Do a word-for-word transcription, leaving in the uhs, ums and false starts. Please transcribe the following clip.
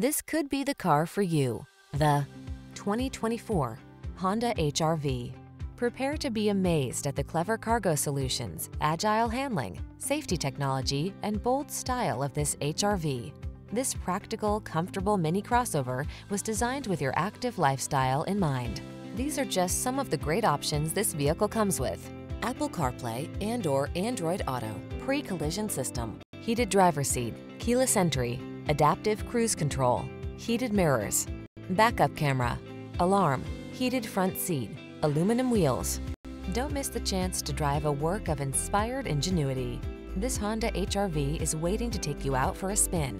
This could be the car for you. The twenty twenty-four Honda H R V. Prepare to be amazed at the clever cargo solutions, agile handling, safety technology, and bold style of this H R V. This practical, comfortable mini crossover was designed with your active lifestyle in mind. These are just some of the great options this vehicle comes with: Apple CarPlay and or Android Auto, pre-collision system, heated driver's seat, keyless entry, adaptive cruise control, heated mirrors, backup camera, alarm, heated front seat, aluminum wheels. Don't miss the chance to drive a work of inspired ingenuity. This Honda H R V is waiting to take you out for a spin.